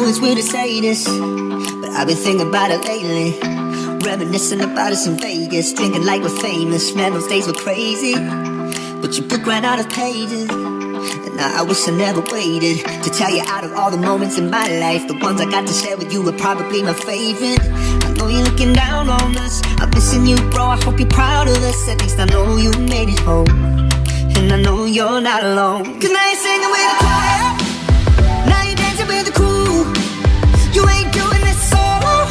know it's weird to say this, but I've been thinking about it lately. Reminiscing about us in Vegas, drinking like we're famous. Man, those days were crazy, but your book ran out of pages. And now I wish I never waited to tell you. Out of all the moments in my life, the ones I got to share with you were probably my favorite. I know you're looking down on us, I'm missing you, bro, I hope you're proud of us. At least I know you made it home, and I know you're not alone. Cause now you're singing with the choir, now you're dancing with the crew. You ain't doing this solo,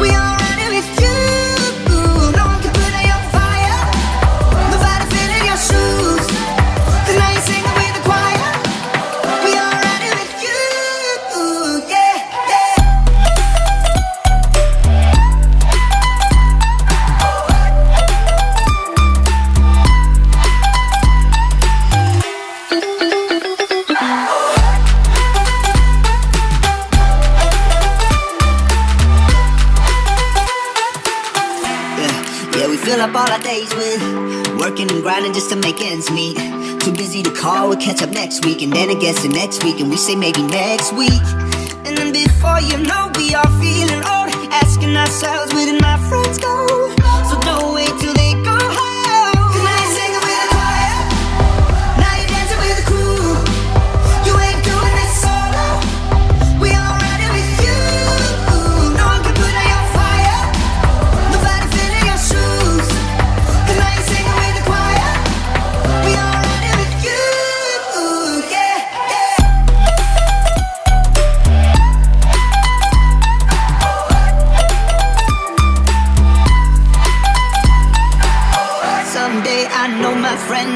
we all running with you. No one can put out your fire, nobody filling your shoes. Cause now you're singing with the choir, we all running with you. Yeah, we fill up all our days with working and grinding just to make ends meet. Too busy to call, we'll catch up next week. And then it gets to next week, and we say maybe next week. And then before you know, we are feeling old, asking ourselves, where did my friends go? So don't wait till they go home.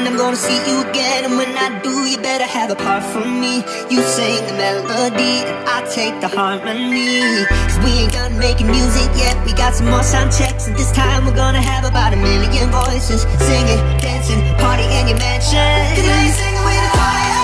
I'm gonna see you again, and when I do, you better have a part from me. You sing the melody, and I take the harmony. Cause we ain't done making music yet, we got some more sound checks. And this time we're gonna have about 1 million voices, singing, dancing, party in your mansion. Cause now you're singing with the choir.